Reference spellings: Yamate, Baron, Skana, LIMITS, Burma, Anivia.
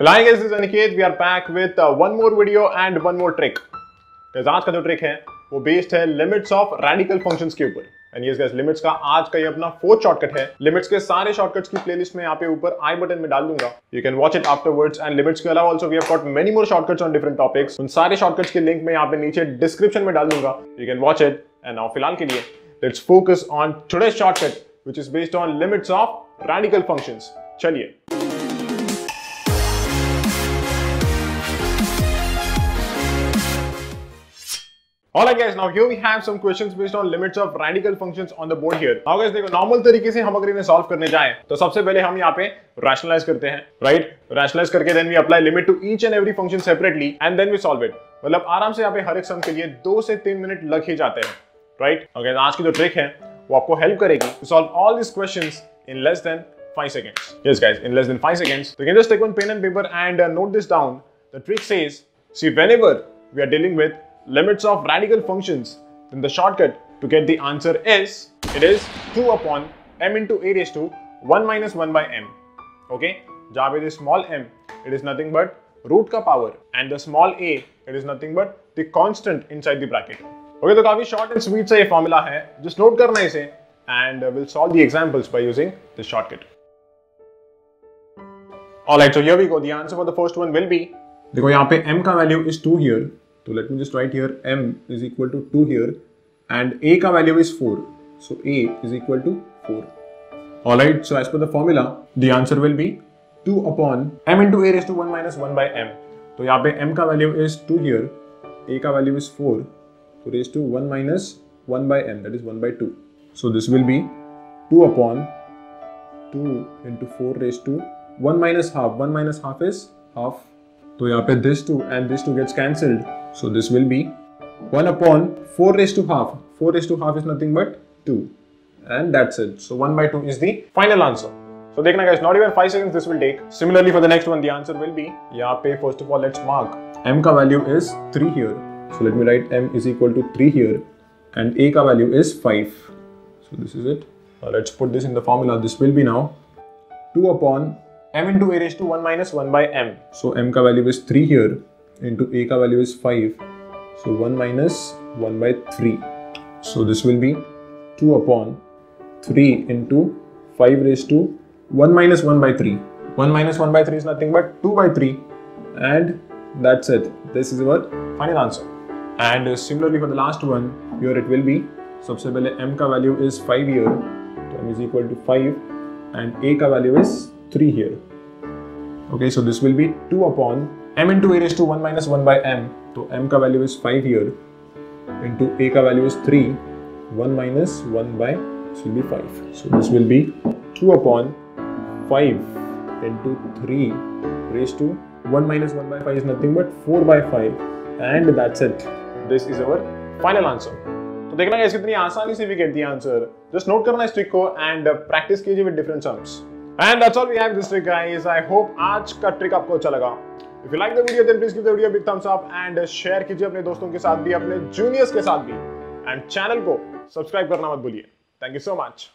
Well, hi guys, this is Aniket. We are back with one more video and one more trick. Guys, आज का जो trick है, वो based है limits of radical functions के ऊपर. And yes guys, limits का आज का ये अपना 4th shortcut है. Limits के सारे shortcuts की playlist में यहाँ पे ऊपर I button में डाल दूँगा. You can watch it afterwards. And limits के अलावा also we have got many more shortcuts on different topics. उन सारे shortcuts के link में यहाँ पे नीचे description में डाल दूँगा. You can watch it. And now फिलहाल के लिए, let's focus on today's shortcut, which is based on limits of radical functions. चलिए. Alright guys, now here we have some questions based on limits of radical functions on the board here. Now guys, देखो normal तरीके से हम अगर इन्हें solve करने जाएं, तो सबसे पहले हम यहाँ पे rationalize करते हैं, right? Rationalize करके then we apply limit to each and every function separately and then we solve it. मतलब आराम से यहाँ पे हर एक sum के लिए 2 से 3 मिनट लग ही जाते हैं, right? Okay, आज की जो trick है, वो आपको help करेगी to solve all these questions in less than 5 seconds. Yes guys, in less than 5 seconds. So you can just take one pen and paper and note this down. The trick says, see, whenever we are dealing with limits of radical functions, then the shortcut to get the answer is, it is 2/(m)^(a)^(1 - 1/m). Okay, where the small m, it is nothing but root ka power, and the small a, it is nothing but the constant inside the bracket. Okay, so काफी short and sweet सा ये formula है, just note करना इसे, and we'll solve the examples by using this shortcut. Alright, so here we go. The answer for the first one will be, देखो यहाँ पे m का value is 2 here. So let me just write here m is equal to 2 here and a ka value is 4. So a is equal to 4. Alright, so as per the formula, the answer will be 2/(m)^(a)^(1 - 1/m). So yahan pe m ka value is 2 here, a ka value is 4. So raised to 1 - 1/m, that is 1/2. So this will be 2/(2 × 4)^(1 - 1/2). 1 - 1/2 is half. So yahan pe this 2 and this 2 gets cancelled. So this will be 1/(4)^(2). 4^(2) is nothing but 2. And that's it. So 1/2 is the final answer. So देखना guys, not even 5 seconds this will take. Similarly for the next one, the answer will be, यहाँ पे first of all let's mark m का value is 3 here. So let me write m is equal to 3 here and a का value is 5. So this is it. Now let's put this in the formula. This will be now 2/(m)^(a)^(1 - 1/m). So m का value is 3 here. Into a ka value is 5, so 1 - 1/3. So this will be 2/(3 × 5)^(1 - 1/3). 1 - 1/3 is nothing but 2/3, and that's it. This is our final answer. And similarly for the last one, here it will be, सबसे पहले m का value is 5 here, so m is equal to 5, and a ka value is 3 here. Okay, so this will be 2/(m)^(a)^(1 - 1/m). So m ka value is 5 here, into a ka value is 3, 1 - 1 by, this will be 5. So this will be 2/(5)^(3)^(1 - 1/5) is nothing but 4/5, and that's it. This is our final answer. So देखना guys, कितनी आसानी से we get the answer. Just note करना इस trick को and practice कीजिए with different sums. And that's all we have this trick guys. I hope आज का trick आपको अच्छा लगा. If you like the video, then please give the video a big thumbs up and share कीजिए अपने दोस्तों के साथ भी, अपने juniors के साथ भी, and channel को सब्सक्राइब करना मत भूलिए. Thank you so much.